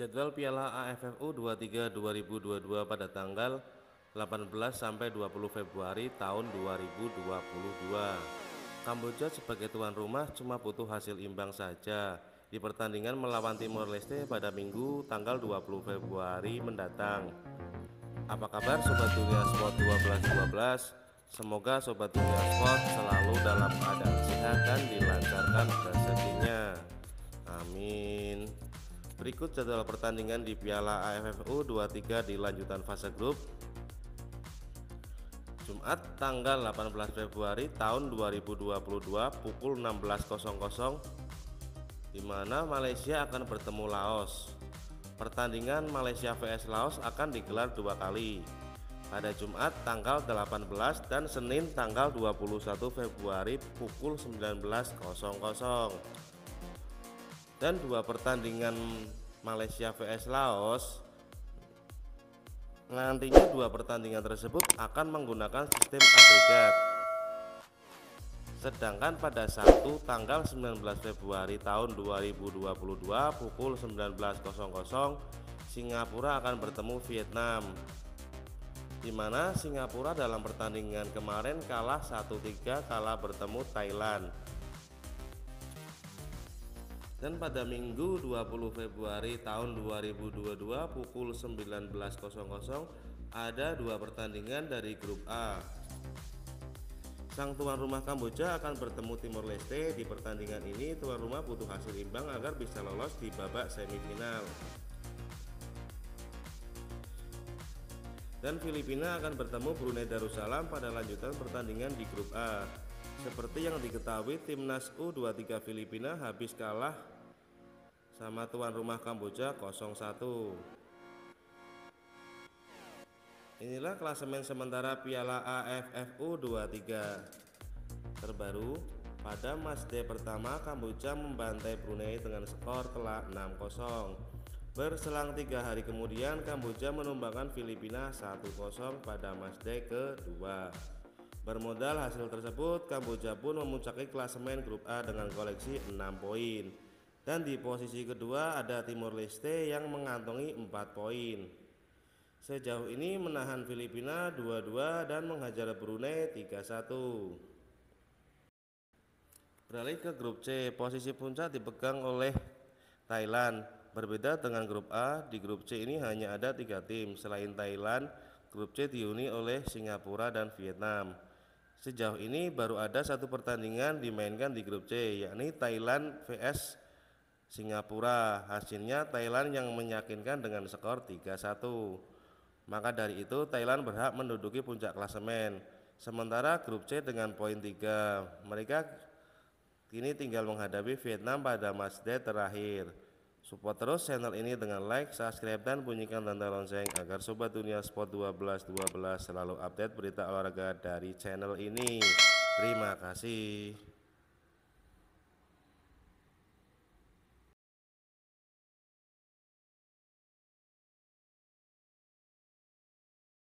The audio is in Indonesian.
Jadwal Piala AFF U-23 2022 pada tanggal 18 sampai 20 Februari tahun 2022. Kamboja sebagai tuan rumah cuma butuh hasil imbang saja di pertandingan melawan Timor Leste pada Minggu tanggal 20 Februari mendatang. Apa kabar Sobat Dunia Sport 1212? Semoga Sobat Dunia Sport selalu dalam keadaan sehat dan dilancarkan rezekinya. Amin. Berikut jadwal pertandingan di Piala AFF U-23 di lanjutan fase grup. Jumat tanggal 18 Februari tahun 2022 pukul 16.00 di mana Malaysia akan bertemu Laos. Pertandingan Malaysia vs Laos akan digelar dua kali, pada Jumat tanggal 18 dan Senin tanggal 21 Februari pukul 19.00. Dan dua pertandingan Malaysia vs Laos, nantinya dua pertandingan tersebut akan menggunakan sistem agregat. Sedangkan pada Sabtu tanggal 19 Februari tahun 2022 pukul 19.00 Singapura akan bertemu Vietnam, di mana Singapura dalam pertandingan kemarin kalah 1-3 kala bertemu Thailand. Dan pada Minggu 20 Februari tahun 2022 pukul 19.00 ada dua pertandingan dari grup A. Sang tuan rumah Kamboja akan bertemu Timor Leste. Di pertandingan ini tuan rumah butuh hasil imbang agar bisa lolos di babak semifinal. Dan Filipina akan bertemu Brunei Darussalam pada lanjutan pertandingan di grup A. Seperti yang diketahui, timnas U23 Filipina habis kalah sama tuan rumah Kamboja 0-1. Inilah klasemen sementara Piala AFF U23 terbaru. Pada matchday pertama, Kamboja membantai Brunei dengan skor telak 6-0. Berselang 3 hari kemudian, Kamboja menumbangkan Filipina 1-0 pada matchday kedua. Bermodal hasil tersebut, Kamboja pun memuncaki klasemen grup A dengan koleksi 6 poin. Dan di posisi kedua ada Timor Leste yang mengantongi 4 poin. Sejauh ini menahan Filipina 2-2 dan menghajar Brunei 3-1. Beralih ke grup C, posisi puncak dipegang oleh Thailand. Berbeda dengan grup A, di grup C ini hanya ada 3 tim. Selain Thailand, grup C dihuni oleh Singapura dan Vietnam. Sejauh ini baru ada satu pertandingan dimainkan di grup C, yakni Thailand vs Singapura. Hasilnya Thailand yang meyakinkan dengan skor 3-1. Maka dari itu Thailand berhak menduduki puncak klasemen. Sementara grup C dengan poin 3, mereka kini tinggal menghadapi Vietnam pada matchday terakhir. Support terus channel ini dengan like, subscribe, dan bunyikan tanda lonceng agar Sobat Dunia Sport 1212 selalu update berita olahraga dari channel ini. Terima kasih.